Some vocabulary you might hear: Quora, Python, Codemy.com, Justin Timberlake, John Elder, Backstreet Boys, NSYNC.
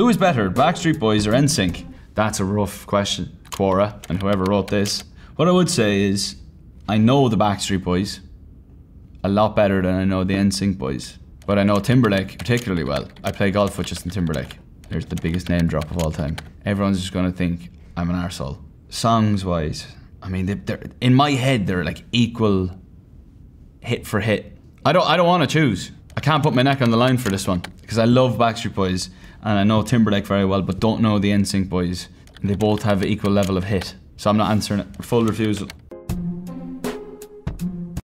Who is better, Backstreet Boys or NSYNC? That's a rough question, Quora, and whoever wrote this. What I would say is, I know the Backstreet Boys a lot better than I know the NSYNC boys. But I know Timberlake particularly well. I play golf with Justin Timberlake. There's the biggest name drop of all time. Everyone's just gonna think I'm an arsehole. Songs-wise, I mean, they're, in my head, they're like equal hit for hit. I don't wanna choose. I can't put my neck on the line for this one because I love Backstreet Boys and I know Timberlake very well, but don't know the NSYNC boys. They both have an equal level of hit. So I'm not answering it. Full refusal.